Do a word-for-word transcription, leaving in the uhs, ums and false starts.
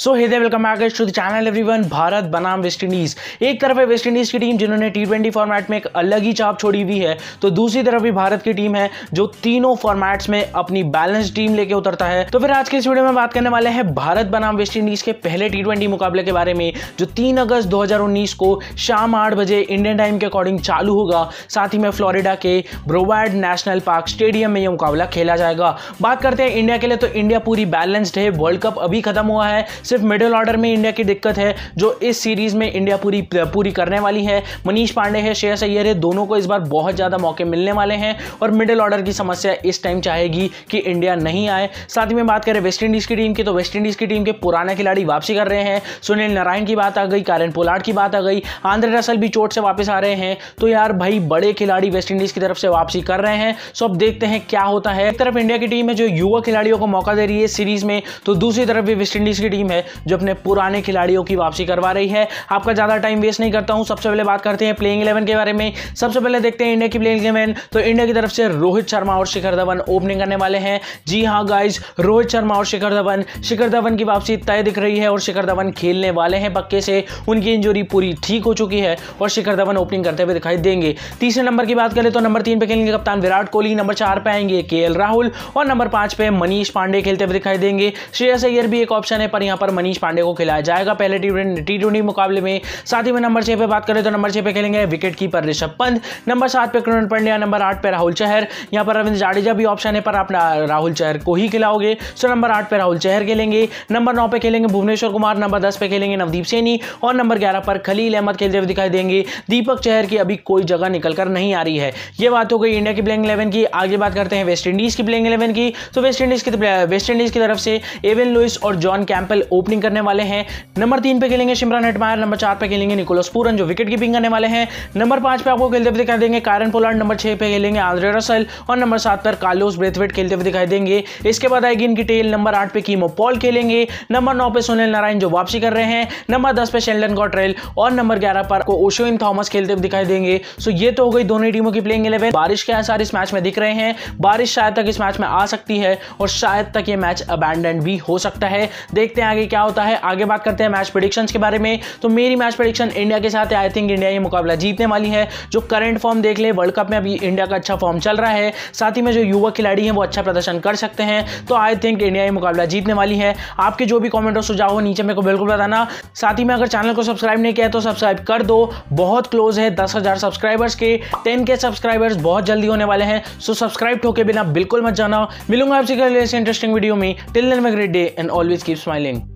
So hey there welcome back to the channel everyone. Bharat बनाम West Indies, एक तरफ है वेस्ट इंडीज की टीम जिन्होंने टी ट्वेंटी फॉर्मेट में एक अलग ही छाप छोड़ी हुई है, तो दूसरी तरफ भी भारत की टीम है जो तीनों फॉर्मेट्स में अपनी बैलेंस टीम लेके उतरता है। तो फिर आज के इस वीडियो में बात करने वाले हैं भारत बनाम वेस्ट इंडीज के पहले टी ट्वेंटी मुकाबले के बारे में, जो तीन अगस्त दो हज़ार उन्नीस को शाम आठ बजे इंडियन टाइम के अकॉर्डिंग चालू होगा। साथ ही में फ्लोरिडा के ब्रोवार्ड नेशनल पार्क स्टेडियम में यह मुकाबला खेला जाएगा। बात करते हैं इंडिया के लिए, तो इंडिया पूरी बैलेंस्ड है। वर्ल्ड कप अभी खत्म हुआ है, सिर्फ मिडिल ऑर्डर में इंडिया की दिक्कत है जो इस सीरीज में इंडिया पूरी पूरी करने वाली है। मनीष पांडे है, श्रेयस अय्यर है, दोनों को इस बार बहुत ज्यादा मौके मिलने वाले हैं और मिडिल ऑर्डर की समस्या इस टाइम चाहेगी कि इंडिया नहीं आए। साथ में बात करें वेस्ट इंडीज की टीम की, तो वेस्ट इंडीज की टीम के पुराने खिलाड़ी वापसी कर रहे हैं। सुनील नारायण की बात आ गई, कीरन पोलार्ड की बात आ गई, आंद्रे रसल भी चोट से वापस आ रहे हैं। तो यार भाई बड़े खिलाड़ी वेस्ट इंडीज की तरफ से वापसी कर रहे हैं। सो अब देखते हैं क्या होता है। एक तरफ इंडिया की टीम है जो युवा खिलाड़ियों को मौका दे रही है सीरीज में, तो दूसरी तरफ भी वेस्ट इंडीज की टीम है जो अपने पुराने खिलाड़ियों की वापसी करवा रही है। आपका ज्यादा टाइम वेस्ट नहीं करता हूं, सबसे पहले बात करते हैं प्लेइंग इलेवन के बारे में। सबसे पहले देखते हैं इंडिया की प्लेइंग इलेवन, तो इंडिया की तरफ से रोहित शर्मा और शिखर धवन ओपनिंग करने वाले हैं। जी हाँ गाइज, रोहित शर्मा और शिखर धवन शिखर धवन की वापसी तय दिख रही है और शिखर धवन खेलने वाले हैं पक्के से। उनकी इंजरी पूरी ठीक हो चुकी है और शिखर धवन ओपनिंग करते हुए दिखाई देंगे। तीसरे नंबर की बात करें तो नंबर तीन पे खेलेंगे कप्तान विराट कोहली, नंबर चार पे आएंगे केएल राहुल और नंबर पांच पे मनीष पांडे खेलते हुए दिखाई देंगे। श्रेयस अय्यर भी एक ऑप्शन है पर यहाँ पर मनीष पांडे को खिलाया जाएगा पहले टी ट्वेंटी मुकाबले में। साथ ही में नंबर छह पे बात करें तो नंबर छह पे खेलेंगे wicket keeper Rishabh Pant, number सात पे कृणाल पांड्या, नंबर आठ पे राहुल चहर। यहाँ पर रविंद्र जाडेजा भी ऑप्शन है पर आप राहुल चहर को ही खिलाओगे, सो नंबर आठ पे राहुल चहर खेलेंगे। नंबर नौ पे खेलेंगे भुवनेश्वर कुमार, नंबर दस पे खेलेंगे नवदीप सैनी और नंबर ग्यारह पर खलील अहमद खेलते हुए दिखाई देंगे। दीपक चहर की अभी कोई जगह निकलकर नहीं आ रही है। ये बात हो गई इंडिया की प्लेइंग इलेवन की। आगे बात करते हैं वेस्ट इंडीज की प्लेइंग इलेवन की, तो वेस्ट इंडीज की वेस्ट इंडीज की तरफ से एविन लुइस और जॉन कैंपल ओपनिंग करने वाले हैं। नंबर तीन पे खेलेंगे शिमरन हेटमायर, नंबर चार पे खेलेंगे निकोलस पूरन जो विकेट कीपिंग करने वाले हैं। नंबर पांच पे आपको खेलते हुए दिखाई देंगे कीरन पोलार्ड, नंबर छह पे खेलेंगे आंद्रे रसल और नंबर सात पर कार्लोस ब्रेथवेट खेलते हुए दिखाई देंगे। इसके बाद आएगी इनकी टेल, नंबर आठ पे कीमो पॉल खेलेंगे, नंबर नौ पे सुनील नारायण जो वापसी कर रहे हैं, नंबर दस पे शेल्डन कॉट्रेल और नंबर ग्यारह पर को ओशोइन थॉमस खेलते हुए दिखाई देंगे। सो ये तो हो गई दोनों टीमों की प्लेइंग इलेवन। बारिश के आसार इस मैच में दिख रहे हैं, बारिश शायद तक इस मैच में आ सकती है और शायद तक ये मैच अबैंडन भी हो सकता है। देखते हैं आगे क्या होता है। आगे बात करते हैं मैच प्रेडिक्शंस के बारे में, तो मेरी मैच प्रेडिक्शन इंडिया के साथ है। आई थिंक इंडिया ये मुकाबला जीतने वाली है। जो करंट फॉर्म देख ले, वर्ल्ड कप में अभी इंडिया का अच्छा फॉर्म चल रहा है, साथ ही में जो युवा खिलाड़ी हैं वो अच्छा प्रदर्शन कर सकते हैं, तो आई थिंक इंडिया ये मुकाबला जीतने वाली है। आपके जो भी कॉमेंट और सुझाव हो नीचे मेरे को बिल्कुल बताना। साथ ही में अगर चैनल को सब्सक्राइब नहीं किया है तो सब्सक्राइब कर दो, बहुत क्लोज है दस हजार सब्सक्राइबर्स के। टेन के सब्सक्राइबर्स बहुत जल्दी होने वाले हैं, सो सब्सक्राइब ठोके बिना बिल्कुल मत जाना। मिलूंगा आपसे अगले इंटरेस्टिंग वीडियो में। Till then have a great day and always keep smiling.